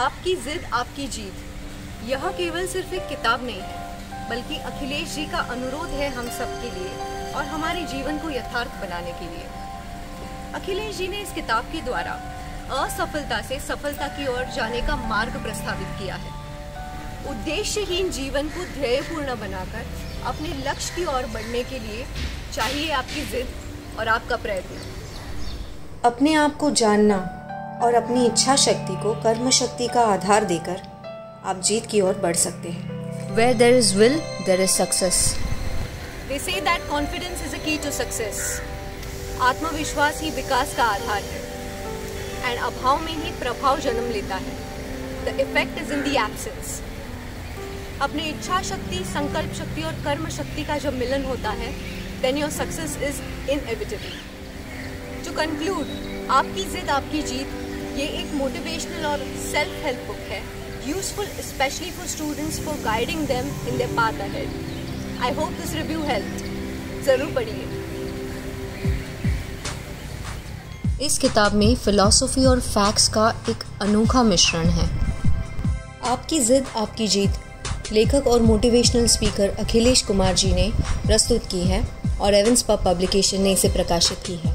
आपकी जिद आपकी जीत यह केवल सिर्फ एक किताब नहीं है, बल्कि अखिलेश जी का अनुरोध है हम सब के लिए और हमारे जीवन को यथार्थ बनाने के लिए। अखिलेश जी ने इस किताब के द्वारा असफलता से सफलता की ओर जाने का मार्ग प्रस्तावित किया है। उद्देश्यहीन जीवन को ध्येयपूर्ण बनाकर अपने लक्ष्य की ओर बढ़ने के लिए चाहिए आपकी जिद और आपका प्रयत्न। अपने आप को जानना और अपनी इच्छा शक्ति को कर्म शक्ति का आधार देकर आप जीत की ओर बढ़ सकते हैं। Where there is will, there is success. They say that confidence is a key to success. आत्मविश्वास ही विकास का आधार है एंड अभाव में ही प्रभाव जन्म लेता है। The effect is in the absence. अपनी इच्छा शक्ति, संकल्प शक्ति और कर्म शक्ति का जब मिलन होता है then your success is inevitable. To conclude, आपकी जिद आपकी जीत ये एक मोटिवेशनल और सेल्फ हेल्प बुक है, useful specially for students for guiding them in their path ahead. I hope this review helped. जरूर पढ़िए। इस किताब में फिलॉसफी और फैक्ट्स का एक अनोखा मिश्रण है। आपकी जिद आपकी जीत लेखक और मोटिवेशनल स्पीकर अखिलेश कुमार जी ने प्रस्तुत की है और एविंसपब पब्लिकेशन ने इसे प्रकाशित की है।